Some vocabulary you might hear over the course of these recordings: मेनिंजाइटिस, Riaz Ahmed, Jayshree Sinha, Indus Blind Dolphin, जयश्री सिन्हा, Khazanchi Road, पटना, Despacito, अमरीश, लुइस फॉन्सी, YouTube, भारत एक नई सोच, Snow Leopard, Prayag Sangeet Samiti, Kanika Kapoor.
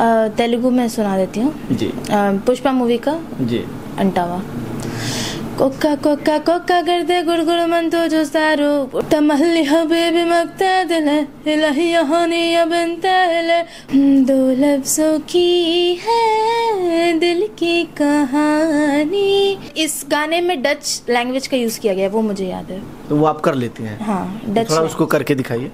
तेलुगु में सुना देती हूँ जी। पुष्पा मूवी का जी अंटावा। कोका कोका कोका करते गुड़गुड़मंतो जोसारो तमल्ली हबीबी मकता दिल इलाही होनी बनता है। दो लफ्जों की है दिल की कहानी। इस गाने में डच लैंग्वेज का यूज किया गया, वो मुझे याद है। तो वो आप कर लेती हैं? हाँ, डच। थोड़ा उसको करके दिखाइए।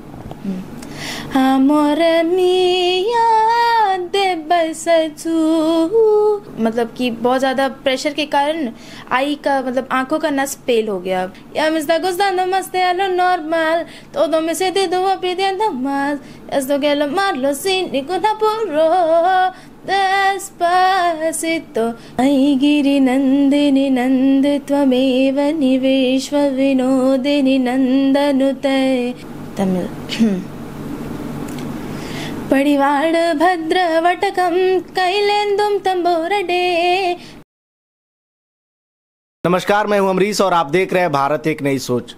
मतलब कि बहुत ज्यादा प्रेशर के कारण आई का मतलब आंखों का नस पेल हो गया। Despacito आई गिरी नंदिनी नंद त्वमेव निवेश्व विनोदिनी नंदनुते। तमिल परिवाड़ भद्रवटकम कैलेंदुम तंबोरडे। नमस्कार, मैं हूं अमरीश और आप देख रहे हैं भारत एक नई सोच।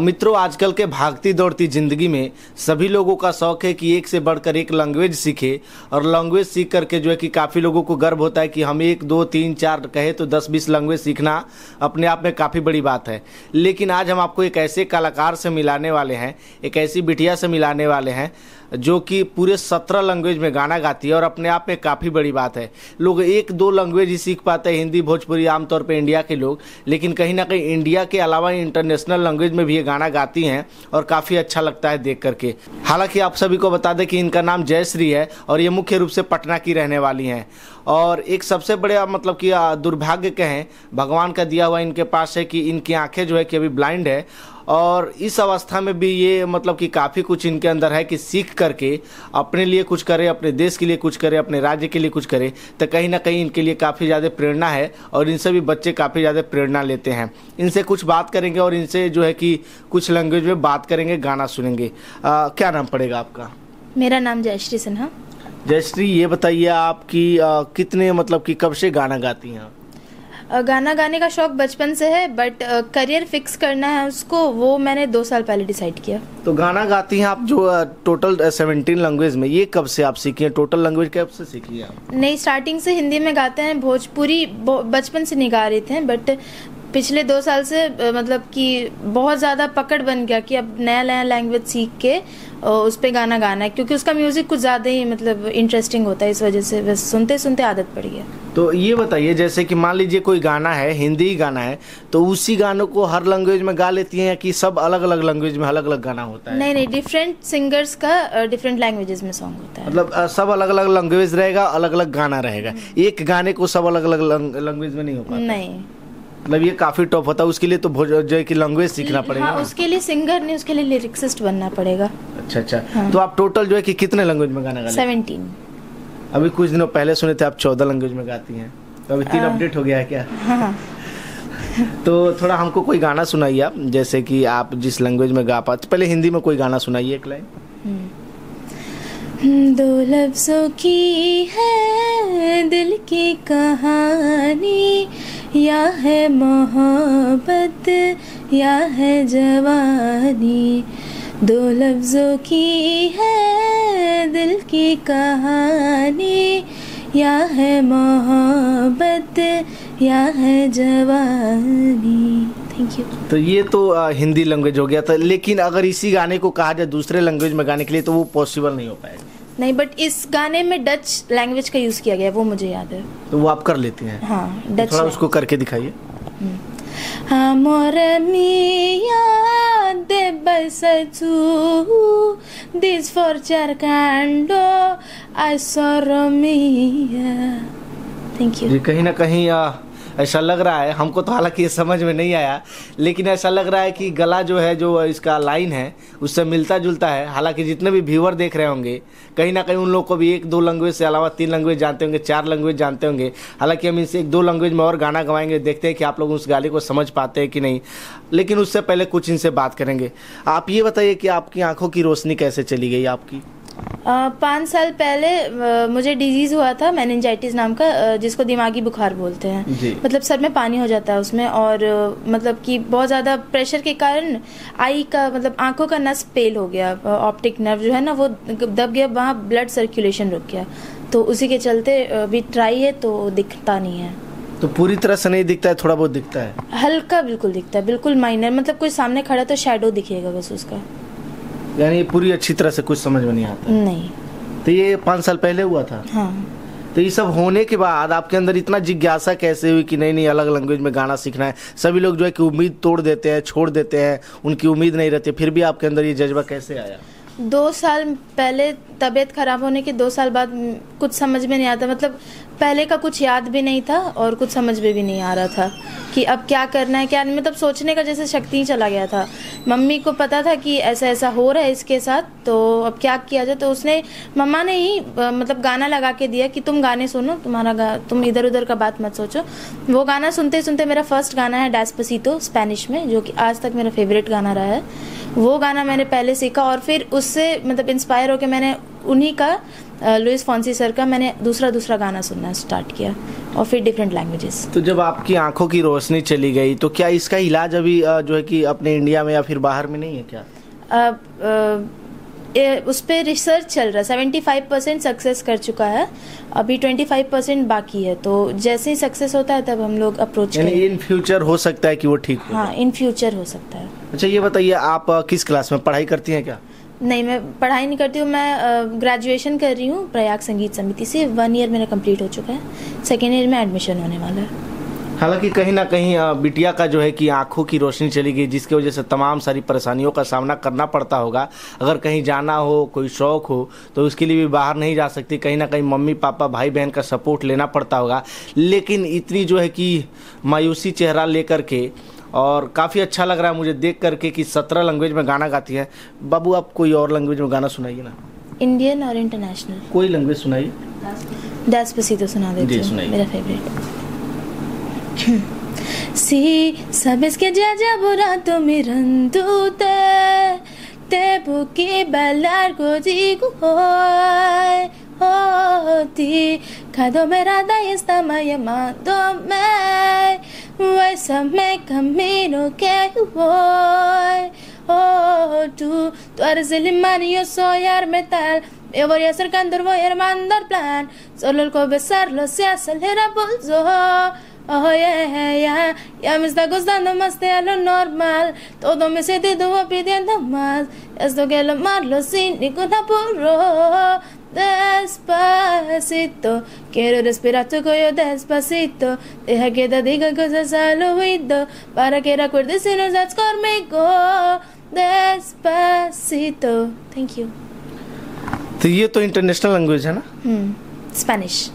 मित्रों, आजकल के भागती दौड़ती जिंदगी में सभी लोगों का शौक है कि एक से बढ़कर एक लैंग्वेज सीखे, और लैंग्वेज सीख करके जो है कि काफ़ी लोगों को गर्व होता है कि हम 1 2 3 4 कहे तो 10 20 लैंग्वेज सीखना अपने आप में काफ़ी बड़ी बात है। लेकिन आज हम आपको एक ऐसे कलाकार से मिलाने वाले हैं, एक ऐसी बिटिया से मिलाने वाले हैं जो कि पूरे 17 लैंग्वेज में गाना गाती है, और अपने आप में काफ़ी बड़ी बात है। लोग 1 2 लैंग्वेज ही सीख पाते हैं, हिंदी भोजपुरी आमतौर पर इंडिया के लोग, लेकिन कहीं ना कहीं इंडिया के अलावा इंटरनेशनल लैंग्वेज में भी ये गाना गाती हैं और काफ़ी अच्छा लगता है देख करके। हालांकि आप सभी को बता दें कि इनका नाम जयश्री है और ये मुख्य रूप से पटना की रहने वाली हैं, और एक सबसे बड़े मतलब कि दुर्भाग्य कहें भगवान का दिया हुआ इनके पास है कि इनकी आंखें जो है कि अभी ब्लाइंड है, और इस अवस्था में भी ये मतलब कि काफ़ी कुछ इनके अंदर है कि सीख करके अपने लिए कुछ करें, अपने देश के लिए कुछ करें, अपने राज्य के लिए कुछ करें। तो कहीं ना कहीं इनके लिए काफ़ी ज़्यादा प्रेरणा है और इनसे भी बच्चे काफ़ी ज़्यादा प्रेरणा लेते हैं। इनसे कुछ बात करेंगे और इनसे जो है कि कुछ लैंग्वेज में बात करेंगे, गाना सुनेंगे। क्या नाम पड़ेगा आपका? मेरा नाम जयश्री सिन्हा। जयश्री, ये बताइए आपकी कितने मतलब कि कब से गाना गाती हैं? गाना गाने का शौक बचपन से है, बट करियर फिक्स करना है उसको वो मैंने 2 साल पहले डिसाइड किया। तो गाना गाती हैं आप जो टोटल 17 लैंग्वेज में, ये कब से आप सीखी हैं? टोटल लैंग्वेज कब से सीखी है आप? नहीं, स्टार्टिंग से हिंदी में गाते हैं, भोजपुरी बचपन से नहीं गा रहे थे, बट पिछले 2 साल से मतलब कि बहुत ज़्यादा पकड़ बन गया कि अब नया नया लैंग्वेज सीख के उस पर गाना गाना है, क्योंकि उसका म्यूज़िक कुछ ज़्यादा ही मतलब इंटरेस्टिंग होता है, इस वजह से बस सुनते सुनते आदत पड़ गया। तो ये बताइए, जैसे कि मान लीजिए कोई गाना है, हिंदी ही गाना है, तो उसी गानों को हर लैंग्वेज में गा लेती हैं या कि सब अलग अलग लैंग्वेज में अलग अलग गाना होता है? नहीं, डिफरेंट सिंगर्स का डिफरेंट लैंग्वेजेस में सॉन्ग होता है। मतलब सब अलग अलग लैंग्वेज रहेगा, अलग अलग गाना रहेगा, एक गाने को सब अलग अलग लैंग्वेज में नहीं होगा? नहीं, मतलब ये काफी टफ होता है, उसके लिए तो जो है कि लैंग्वेज सीखना पड़ेगा। हाँ, उसके लिए सिंगर नहीं, उसके लिए लिरिक्सिस्ट बनना पड़ेगा। अच्छा। हाँ। तो आप टोटल जो है कि कितने लैंग्वेज में गाना गाती हैं? 17। अभी कुछ दिनों पहले सुने थे आप 14 लैंग्वेज में गाती हैं, तो अभी 3 अपडेट हो गया है क्या? हाँ। तो थोड़ा हमको कोई गाना सुनाइए आप, जैसे कि आप जिस लैंग्वेज में गा पाते। पहले हिंदी में कोई गाना सुनाइए, एक लाइन। दो लफ्जों की है दिल की कहानी, या है मोहब्बत या है जवानी। दो लफ्जों की है दिल की कहानी, या है मोहब्बत या है जवानी। Thank you. तो ये तो हिंदी लैंग्वेज हो गया था, लेकिन अगर इसी गाने को कहा जाए दूसरे लैंग्वेज में गाने के लिए तो वो पॉसिबल नहीं हो पाएगा? नहीं, बट इस गाने में डच लैंग्वेज का यूज किया गया, वो मुझे याद है। तो वो आप कर लेती हैं? हाँ, डच। थोड़ा उसको करके दिखाइए। Thank you. कहीं ना कहीं ऐसा लग रहा है हमको, तो हालांकि ये समझ में नहीं आया, लेकिन ऐसा लग रहा है कि गला जो है, जो इसका लाइन है, उससे मिलता जुलता है। हालांकि जितने भी व्यूअर देख रहे होंगे, कहीं ना कहीं उन लोगों को भी 1 2 लैंग्वेज से अलावा 3 लैंग्वेज जानते होंगे, 4 लैंग्वेज जानते होंगे। हालांकि हम इनसे 1 2 लैंग्वेज में और गाना गवाएंगे, देखते हैं कि आप लोग उस गाने को समझ पाते हैं कि नहीं। लेकिन उससे पहले कुछ इनसे बात करेंगे। आप ये बताइए कि आपकी आँखों की रोशनी कैसे चली गई आपकी? 5 साल पहले मुझे डिजीज हुआ था, मेनिंजाइटिस नाम का, जिसको दिमागी बुखार बोलते हैं। मतलब सर में पानी हो जाता है उसमें, और मतलब कि बहुत ज़्यादा प्रेशर के कारण आई का मतलब आंखों का नस पेल हो गया, ऑप्टिक नर्व जो है ना वो दब गया, वहाँ ब्लड सर्कुलेशन रुक गया। तो उसी के चलते अभी ट्राई है तो दिखता नहीं है। तो पूरी तरह से नहीं दिखता है, थोड़ा बहुत दिखता है, हल्का बिल्कुल दिखता है, बिल्कुल माइनर, मतलब कोई सामने खड़ा तो शैडो दिखेगा बस उसका, यानी पूरी अच्छी तरह से कुछ समझ में नहीं आता है। नहीं। तो ये 5 साल पहले हुआ था। हाँ। तो ये सब होने के बाद आपके अंदर इतना जिज्ञासा कैसे हुई कि नहीं नहीं अलग लैंग्वेज में गाना सीखना है? सभी लोग जो है कि उम्मीद तोड़ देते हैं, छोड़ देते हैं, उनकी उम्मीद नहीं रहती, फिर भी आपके अंदर ये जज्बा कैसे आया? 2 साल पहले तबीयत खराब होने के 2 साल बाद कुछ समझ में नहीं आता, मतलब पहले का कुछ याद भी नहीं था और कुछ समझ में भी नहीं आ रहा था कि अब क्या करना है क्या, मतलब सोचने का जैसे शक्ति ही चला गया था। मम्मी को पता था कि ऐसा ऐसा हो रहा है इसके साथ, तो अब क्या किया जाए, तो उसने मम्मा ने ही मतलब गाना लगा के दिया कि तुम गाने सुनो, तुम इधर उधर का बात मत सोचो। वो गाना सुनते सुनते मेरा फर्स्ट गाना है डेस्पासितो स्पेनिश में, जो कि आज तक मेरा फेवरेट गाना रहा है, वो गाना मैंने पहले सीखा और फिर उससे मतलब इंस्पायर होकर मैंने उन्हीं का लुइस फॉन्सी सर का मैंने दूसरा गाना सुनना स्टार्ट किया और फिर डिफरेंट लैंग्वेजेस। तो जब आपकी आंखों की रोशनी चली गई तो क्या इसका इलाज अभी जो है कि अपने इंडिया में या फिर बाहर में नहीं है क्या? उस पर रिसर्च चल रहा है, 75% सक्सेस कर चुका है, अभी 25% बाकी है, तो जैसे ही सक्सेस होता है तब हम लोग अप्रोच करेंगे। यानी इन फ्यूचर हो सकता है कि वो ठीक हो। हाँ, इन फ्यूचर हो सकता है। अच्छा ये बताइए आप किस क्लास में पढ़ाई करती हैं क्या? नहीं, मैं पढ़ाई नहीं करती हूँ, मैं ग्रेजुएशन कर रही हूँ प्रयाग संगीत समिति से। 1 ईयर मेरा कंप्लीट हो चुका है, 2nd ईयर में एडमिशन होने वाला है। हालांकि कहीं ना कहीं बिटिया का जो है कि आंखों की रोशनी चली गई, जिसकी वजह से तमाम सारी परेशानियों का सामना करना पड़ता होगा। अगर कहीं जाना हो, कोई शौक़ हो, तो उसके लिए भी बाहर नहीं जा सकती, कहीं ना कहीं मम्मी पापा भाई बहन का सपोर्ट लेना पड़ता होगा। लेकिन इतनी जो है कि मायूसी चेहरा लेकर के, और काफ़ी अच्छा लग रहा है मुझे देख करके कि 17 लैंग्वेज में गाना गाती है। बाबू आप कोई और लैंग्वेज में गाना सुनाइए ना, इंडियन और इंटरनेशनल कोई लैंग्वेज सुनाइए। डेस्पासितो सुना देती हूं, मेरा फेवरेट। सी सबस के जाजा बुरा तो मिरंदू ते ते बुकी बलार को जी को होय होती खादो मेरा दायस्ता मय मादो मैं वैसा मैं कमीनों के होय ओ तू तुअर ज़िलिमानियो सोयार मेताल eu voy a ser cantor voy a mandar plan solo el besarlo se acelera pulso oh yeah yeah ya me está gustando más de lo normal todo me sentido pidiendo más esto que lo malo sin ningún apuro Despacito, quiero respirar tu cuello despacito. Deja que te diga cosas al oído para que recuerdes si no estás conmigo. Despacito. Thank you. तो ये तो international language है ना? Spanish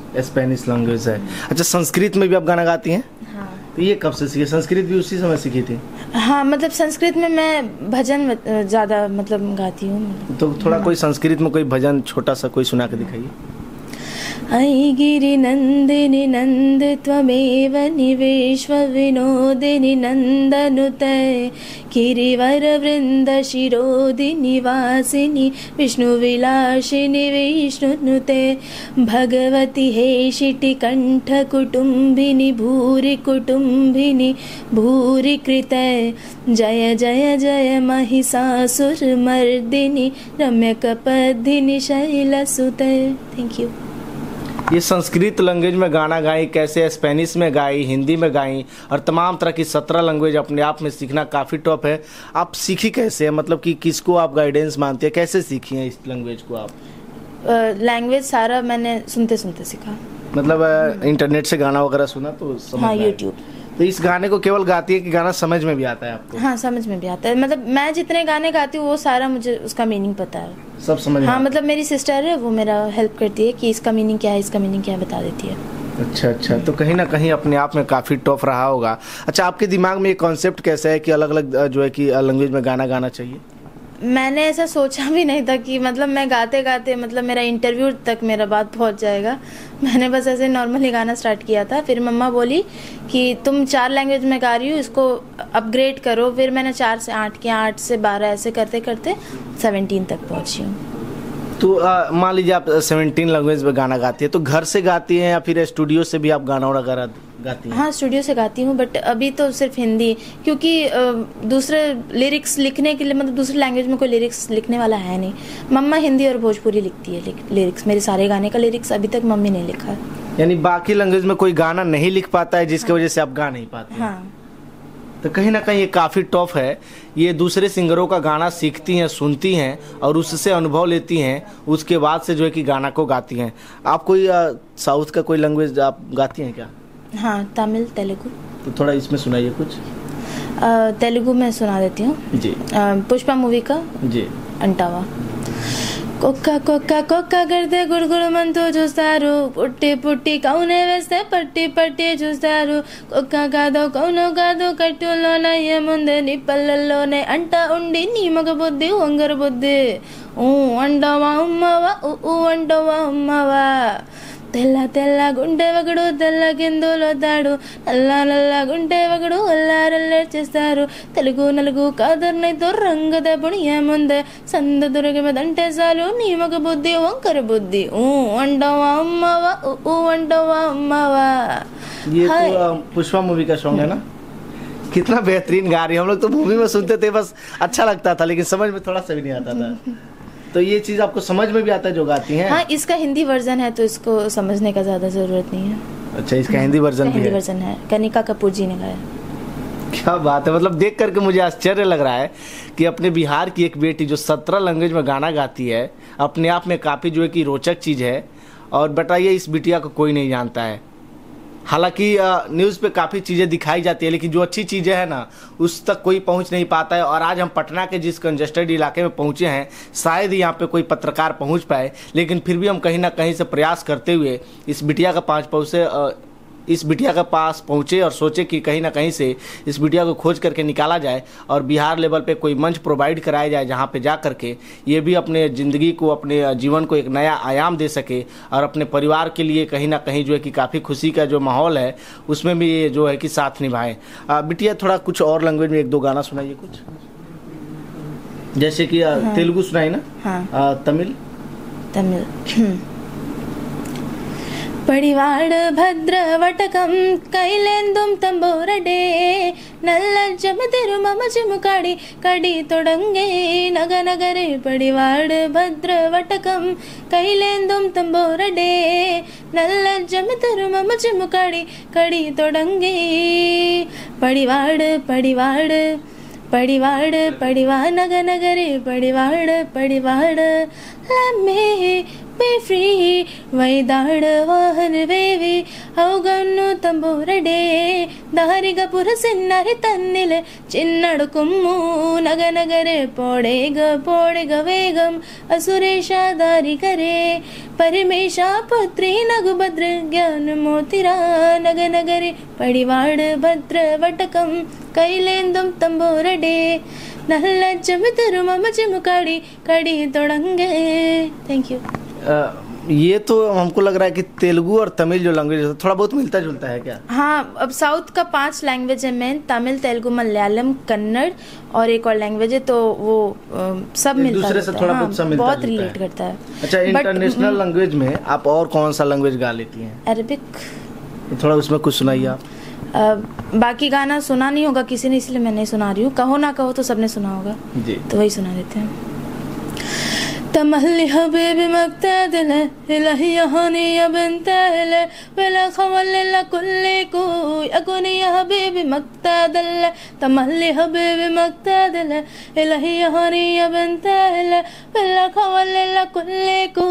language है। अच्छा संस्कृत में भी आप गाना गाती हैं? हाँ। तो ये कब से सीखी? संस्कृत भी उसी समय सीखी थी? हाँ, मतलब संस्कृत में मैं भजन ज़्यादा मतलब गाती हूँ। तो थोड़ा कोई संस्कृत में कोई भजन छोटा सा कोई सुना के दिखाइए। अयि गिरि नंदिनि नंद त्वमेव निवेश्व विनोदिनि नंदनुते गिरिवर वृंद शिरोदिनि वासिनि विष्णुविलासिनि विष्णुनुते भगवति हेशिति कंठ कुटुंबिनि भूरि कृते जय जय जय महिषासुर मर्दिनि रम्यकपदिनि शैलसुते। Thank you. ये संस्कृत लैंग्वेज में गाना गाई कैसे, स्पेनिश में गाई, हिंदी में गाई, और तमाम तरह की 17 लैंग्वेज अपने आप में सीखना काफ़ी टॉप है। आप सीखी कैसे है, मतलब कि किसको आप गाइडेंस मानती है, कैसे सीखी हैं इस लैंग्वेज को आप? लैंग्वेज सारा मैंने सुनते सुनते सीखा, मतलब इंटरनेट से गाना वगैरह सुना तो समझ। हाँ, यूट्यूब। तो इस गाने को केवल गाती है कि गाना समझ में भी आता है आपको? हाँ, समझ में भी आता है, मतलब मैं जितने गाने गाती हूँ वो सारा मुझे उसका मीनिंग पता है, सब समझ में। हाँ, मतलब मेरी सिस्टर है, वो मेरा हेल्प करती है कि इसका मीनिंग क्या है, इसका मीनिंग क्या है, बता देती है। अच्छा, तो कहीं ना कहीं अपने आप में काफ़ी टफ रहा होगा। अच्छा, आपके दिमाग में ये कॉन्सेप्ट कैसा है कि अलग अलग जो है कि लैंग्वेज में गाना गाना चाहिए? मैंने ऐसा सोचा भी नहीं था कि मतलब मैं गाते गाते मतलब मेरा इंटरव्यू तक मेरा बात पहुंच जाएगा। मैंने बस ऐसे नॉर्मली गाना स्टार्ट किया था, फिर मम्मा बोली कि तुम 4 लैंग्वेज में गा रही हो, इसको अपग्रेड करो। फिर मैंने 4 से 8 किया, 8 से 12, ऐसे करते करते 17 तक पहुंची हूँ। तो मान लीजिए आप 17 लैंग्वेज में गाना गाती है, तो घर से गाती हैं या फिर स्टूडियो से भी आप गाना वगैरह गाती हैं? हाँ, स्टूडियो से गाती हूँ, बट अभी तो सिर्फ हिंदी, क्योंकि दूसरे लिरिक्स लिखने के लिए मतलब दूसरे लैंग्वेज में कोई लिरिक्स लिखने वाला है नहीं। मम्मा हिंदी और भोजपुरी लिखती है लिरिक्स, मेरे सारे गाने का लिरिक्स अभी तक मम्मी ने लिखा। यानी बाकी लैंग्वेज में कोई गाना नहीं लिख पाता है जिसकी वजह से आप गा नहीं पाते? हाँ। तो कहीं ना कहीं ये काफ़ी टफ है, ये दूसरे सिंगरों का गाना सीखती हैं, सुनती हैं और उससे अनुभव लेती हैं, उसके बाद से जो है कि गाना को गाती हैं। आप कोई साउथ का कोई लैंग्वेज आप गाती हैं क्या? हाँ, तमिल, तेलुगु। तो थोड़ा इसमें सुनाइए कुछ। तेलुगु में सुना देती हूँ जी। पुष्पा मूवी का जी अंटावा। कोका कोका कोका करते गुड़ गुड़ मंतो जुस्तारू, पुट्टी पुट्टी कौने वैसे पट्टी पट्टी जुस्तारू, कोका कादो कट्टुलोने ये मुंदे निपल्ललोने अंट उंडी नी मग बुद्धि वंगर बुद्धि ऊ अंडवा उम्मवा ऊ अंडवा उम्मवा, తెల్ల తెల్ల గుండె వగడు తెల్ల గిందులో తాడు, నల్ల నల్ల గుండె వగడు అల్లారల్లే చేస్తారు, తెలుగు నలుగు కాదర్నైతో రంగు దెబ్బని ఏముందే సంద దొరికిమదంటే చాలు నీ మగ బుద్ధి వంకర బుద్ధి ఊ అండవా అమ్మవా ఊ అండవా अम्मावा। ये तो पुष्पा मूवी का सॉन्ग है ना? कितना बेहतरीन गा रही है। हम लोग तो मूवी में सुनते थे, बस अच्छा लगता था, लेकिन समझ में थोड़ा सा भी नहीं आता था। तो ये चीज़ आपको समझ में भी आता है जो गाती हैं? हाँ, इसका हिंदी वर्जन है तो इसको समझने का ज़्यादा ज़रूरत नहीं है। अच्छा, इसका हिंदी वर्जन भी है? हिंदी वर्जन है, कनिका कपूर जी ने गाया। क्या बात है, मतलब देख करके मुझे आश्चर्य लग रहा है कि अपने बिहार की एक बेटी जो 17 लैंग्वेज में गाना गाती है, अपने आप में काफ़ी जो है कि रोचक चीज़ है। और बताइए, इस बिटिया को कोई नहीं जानता है। हालांकि न्यूज़ पे काफ़ी चीज़ें दिखाई जाती है, लेकिन जो अच्छी चीज़ें हैं ना उस तक कोई पहुंच नहीं पाता है। और आज हम पटना के जिस कंजेस्टेड इलाके में पहुंचे हैं, शायद ही यहाँ पे कोई पत्रकार पहुंच पाए, लेकिन फिर भी हम कहीं ना कहीं से प्रयास करते हुए इस बिटिया के पास पहुँचे और सोचे कि कहीं ना कहीं से इस बिटिया को खोज करके निकाला जाए और बिहार लेवल पे कोई मंच प्रोवाइड कराया जाए जहाँ पे जा करके ये भी अपने ज़िंदगी को, अपने जीवन को एक नया आयाम दे सके और अपने परिवार के लिए कहीं ना कहीं जो है कि काफ़ी खुशी का जो माहौल है उसमें भी ये जो है कि साथ निभाएँ। बिटिया, थोड़ा कुछ और लैंग्वेज में एक दो गाना सुनाइए कुछ, जैसे कि तेलुगु सुनाई ना? हाँ। तमिल पड़िवाड़ भद्रवटकं कैलेंदुं तंबूरडे, नल्लज्जम तेरु मम चिमुकाड़ी कड़ी तोडंगे, नग नगरे पड़िवाड़ भद्रवटकं कैलेंदुं तंबूरडे, नल्लज्जम तेरु मम चिमुकाड़ी कड़ी तोडंगे, पड़िवाड़ पड़िवाड़ पड़िवाड़ पड़िवा नग नगरे पड़िवाड़ पड़िवाड़, लम्हे be free vaidada vaharvevi avgannu tamburade dahariga purasinare tannile chinnadu kummu naganagare podega vegam asuresha darikare paramesha putri nagubadra gyanamotira naganagare padivada badra vatakam kailendum tamburade nalla jamitaru mama jamukaadi kadi todange। thank you। ये तो हमको लग रहा है कि तेलुगु और तमिल जो language है थोड़ा बहुत मिलता जुलता है क्या? हाँ, अब साउथ का 5 लैंग्वेज है मेन, तमिल, तेलुगु, मलयालम, कन्नड़ और एक और लैंग्वेज है, तो वो सब मिलता दूसरे से थोड़ा बहुत, सब बहुत रिलेट करता है। अच्छा, इंटरनेशनल लैंग्वेज में आप और कौन सा लैंग्वेज गा लेती हैं? अरबिक। थोड़ा उसमें कुछ सुनाइए आप। बाकी गाना सुना नहीं होगा किसी ने, इसलिए मैं नहीं सुना रही हूँ। कहो ना कहो तो सबने सुना होगा जी, तो वही सुना देते हैं। तमहली हबीबी मक्तदल इलाही हनी अबंतल वला खवल कुल्ली को यकुनी हबीबी मक्तदल, तमहली हबीबी मक्तदल इलाही हनी अबंतल वला खवल कुल्ली को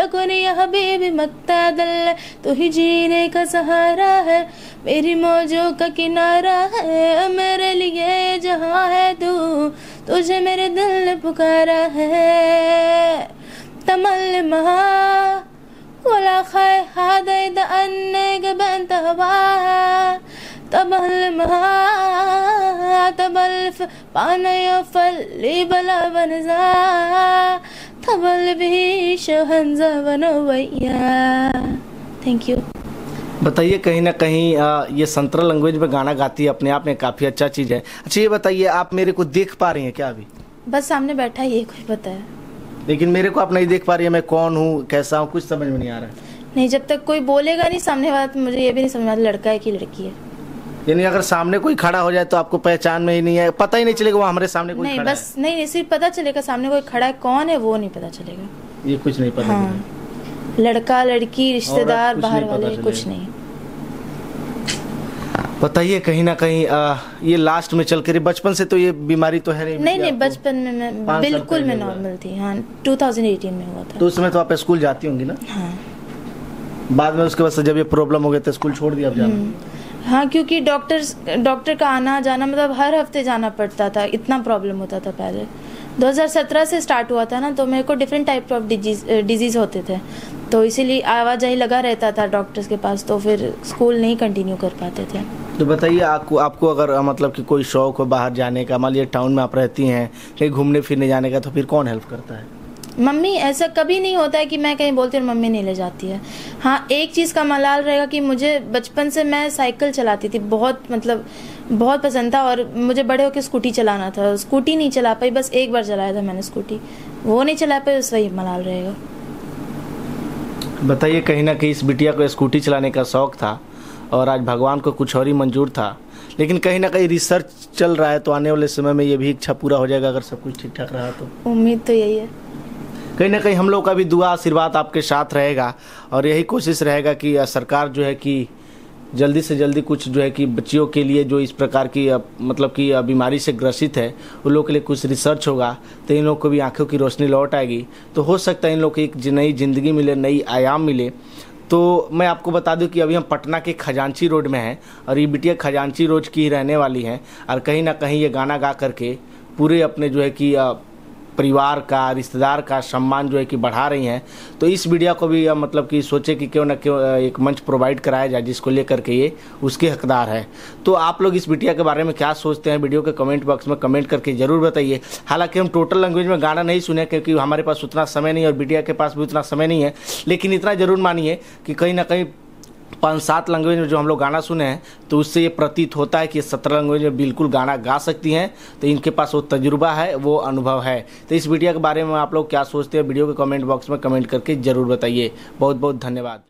यकुनी हबीबी मक्तदल, तू ही जीने का सहारा है मेरी मौजों का किनारा है, मेरे लिए जहां है तू तुझे मेरे दिल ने पुकारा है, तमल महा वला खाय हादैद अन्नेग बंत हवा, तमल महा तबल्फ पानय फल बला बनजा, तबल भी शहंजा बनवैया। Thank you. बताइए, कहीं ना कहीं ये 17 लैंग्वेज में गाना गाती है, अपने आप में काफ़ी अच्छा चीज़ है। अच्छा, ये बताइए, आप मेरे को देख पा रही हैं क्या अभी? बस सामने बैठा है, ये कोई पता है लेकिन मेरे को आप नहीं देख पा रही है मैं कौन हूँ कैसा हूँ, कुछ समझ में नहीं आ रहा है। नहीं, जब तक कोई बोलेगा नहीं सामने वाला तो मुझे ये भी नहीं समझ आता लड़का है कि लड़की है। यानी अगर सामने कोई खड़ा हो जाए तो आपको पहचान में ही नहीं है, पता ही नहीं चलेगा वो हमारे सामने कोई नहीं खड़ा बस है। नहीं, सिर्फ पता चलेगा सामने कोई खड़ा है, कौन है वो नहीं पता चलेगा। ये कुछ नहीं पता हाँ। लड़का लड़की रिश्तेदार बाहर वाले कुछ नहीं। बताइए कहीं ना कहीं ये लास्ट में चल कर बचपन से तो ये बीमारी तो है नहीं? नहीं, बचपन में मैं बिल्कुल मैं नॉर्मल थी हाँ, 2018 में हुआ था। तो उसमें तो आप स्कूल जाती होंगी ना? बाद में उसके बाद जब ये प्रॉब्लम हो गई तो स्कूल छोड़ दिया आप जाना? हाँ, क्योंकि डॉक्टर का आना जाना मतलब हर हफ्ते जाना पड़ता था, इतना प्रॉब्लम होता था। पहले 2017 से स्टार्ट हुआ था ना, तो मेरे को डिफरेंट टाइप ऑफ डिजीज़ होते थे, तो इसीलिए आवाजाही लगा रहता था डॉक्टर्स के पास, तो फिर स्कूल नहीं कंटिन्यू कर पाते थे। तो बताइए आपको अगर मतलब कि कोई शौक हो बाहर जाने का, मान लीजिए टाउन में आप रहती हैं कहीं घूमने फिरने जाने का, तो फिर कौन हेल्प करता है? मम्मी। ऐसा कभी नहीं होता है कि मैं कहीं बोलती हूँ मम्मी नहीं ले जाती है। हाँ, एक चीज़ का मलाल रहेगा कि मुझे बचपन से मैं साइकिल चलाती थी, बहुत मतलब बहुत पसंद था, और मुझे बड़े होकर स्कूटी चलाना था। स्कूटी नहीं चला पाई, बस एक बार चलाया था मैंने स्कूटी, वो नहीं चला पाई, उसका ही मलाल रहेगा। बताइए कहीं ना कहीं इस बिटिया को स्कूटी चलाने का शौक था और आज भगवान को कुछ और ही मंजूर था, लेकिन कहीं ना कहीं रिसर्च चल रहा है, तो आने वाले समय में ये भी इच्छा पूरा हो जाएगा अगर सब कुछ ठीक ठाक रहा तो। उम्मीद तो यही है। कहीं ना कहीं हम लोग का भी दुआ आशीर्वाद आपके साथ रहेगा, और यही कोशिश रहेगा कि सरकार जो है कि जल्दी से जल्दी कुछ जो है कि बच्चियों के लिए जो इस प्रकार की मतलब कि बीमारी से ग्रसित है उन लोगों के लिए कुछ रिसर्च होगा तो इन लोगों को भी आंखों की रोशनी लौट आएगी, तो हो सकता है इन लोगों को एक नई ज़िंदगी मिले, नई आयाम मिले। तो मैं आपको बता दूं कि अभी हम पटना के खजांची रोड में हैं और ये बिटिया खजांची रोड की ही रहने वाली हैं, और कहीं ना कहीं ये गाना गा करके पूरे अपने जो है कि परिवार का रिश्तेदार का सम्मान जो है कि बढ़ा रही हैं। तो इस मीडिया को भी मतलब कि सोचे कि क्यों ना क्यों एक मंच प्रोवाइड कराया जाए जिसको लेकर के ये उसके हकदार है। तो आप लोग इस बिटिया के बारे में क्या सोचते हैं वीडियो के कमेंट बॉक्स में कमेंट करके ज़रूर बताइए। हालांकि हम टोटल लैंग्वेज में गाना नहीं सुने क्योंकि हमारे पास उतना समय नहीं है और बिटिया के पास भी उतना समय नहीं है, लेकिन इतना ज़रूर मानिए कि कहीं ना कहीं 5-7 लैंग्वेज में जो हम लोग गाना सुने हैं तो उससे ये प्रतीत होता है कि 17 लैंग्वेज में बिल्कुल गाना गा सकती हैं, तो इनके पास वो तजुर्बा है वो अनुभव है। तो इस वीडियो के बारे में आप लोग क्या सोचते हैं वीडियो के कमेंट बॉक्स में कमेंट करके ज़रूर बताइए। बहुत बहुत धन्यवाद।